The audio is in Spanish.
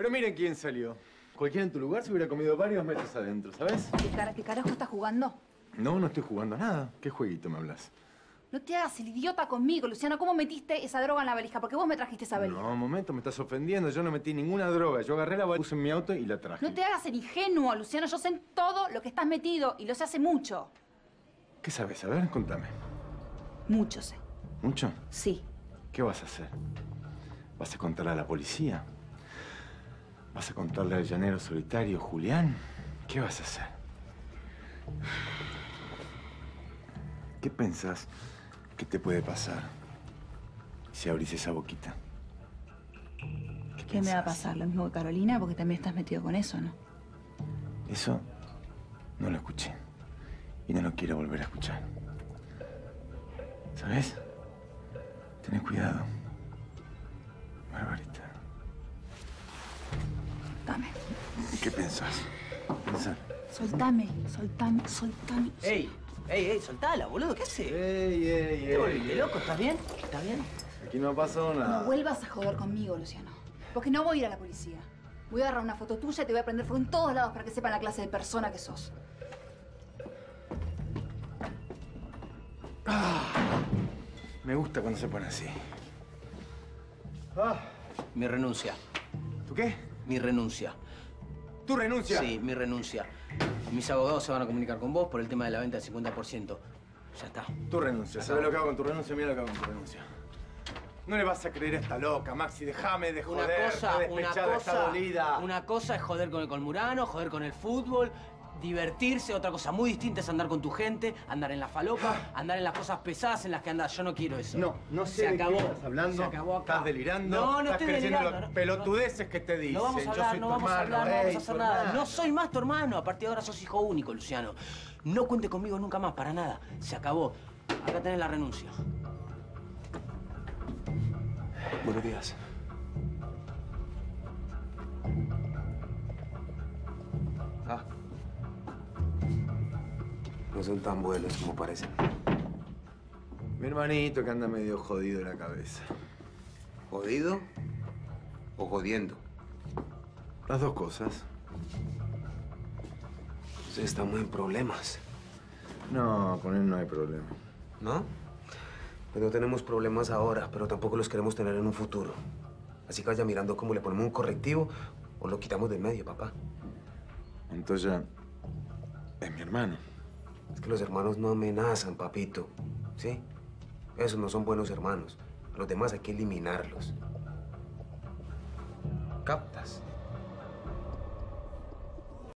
Pero miren quién salió. Cualquiera en tu lugar se hubiera comido varios metros adentro, ¿sabes? ¿Qué carajo estás jugando? No, no estoy jugando a nada. ¿Qué jueguito me hablas? No te hagas el idiota conmigo, Luciano. ¿Cómo metiste esa droga en la valija? Porque vos me trajiste esa valija. No, un momento, me estás ofendiendo. Yo no metí ninguna droga. Yo agarré la valija, puse en mi auto y la traje. No te hagas el ingenuo, Luciano. Yo sé todo lo que estás metido y lo sé hace mucho. ¿Qué sabes? A ver, contame. Mucho sé. ¿Mucho? Sí. ¿Qué vas a hacer? ¿Vas a contarle a la policía? ¿Vas a contarle al llanero solitario, Julián? ¿Qué vas a hacer? ¿Qué pensás que te puede pasar si abrís esa boquita? ¿Qué me va a pasar? Lo mismo que Carolina, porque también estás metido con eso, ¿no? Eso no lo escuché. Y no lo quiero volver a escuchar. ¿Sabes? Tenés cuidado. Barbarita. Dame. ¿Qué pensás? Pensar. Soltame, soltame, soltame. ¡Ey! ¡Ey, ey! ¡Soltala, boludo! ¿Qué haces? ¡Ey, ey, ey! ¿Te volviste loco? ¿Estás bien? ¿Estás bien? Aquí no pasó nada. No vuelvas a joder conmigo, Luciano. Porque no voy a ir a la policía. Voy a agarrar una foto tuya y te voy a prender fuego en todos lados para que sepan la clase de persona que sos. Ah, me gusta cuando se pone así. Ah. Mi renuncia. ¿Tú qué? Mi renuncia. ¿Tu renuncia? Sí, mi renuncia. Mis abogados se van a comunicar con vos por el tema de la venta del 50%. Ya está. Tu renuncia. ¿Sabes lo que hago con tu renuncia? Mira lo que hago con tu renuncia. No le vas a creer a esta loca, Maxi. Déjame de joder. Está dolida. Una cosa es joder con el colmurano, joder con el fútbol, divertirse. Otra cosa muy distinta es andar con tu gente, andar en la falopa, andar en las cosas pesadas en las que andas. Yo no quiero eso. No, no sé de qué estás hablando. Se acabó acá. Estás delirando. No, no estoy delirando. Las pelotudeces que te dicen. No vamos a hablar, no vamos a hablar, no vamos a hacer nada. No soy más tu hermano. A partir de ahora sos hijo único, Luciano. No cuente conmigo nunca más, para nada. Se acabó. Acá tenés la renuncia. Buenos días. Ah. No son tan buenos como parecen. Mi hermanito que anda medio jodido en la cabeza. ¿Jodido o jodiendo? Las dos cosas. Usted está muy en problemas. No, con él no hay problema. ¿No? Pues no tenemos problemas ahora, pero tampoco los queremos tener en un futuro. Así que vaya mirando cómo le ponemos un correctivo o lo quitamos del medio, papá. Entonces ya es mi hermano. Es que los hermanos no amenazan, papito, ¿sí? Esos no son buenos hermanos. A los demás hay que eliminarlos. ¿Captas?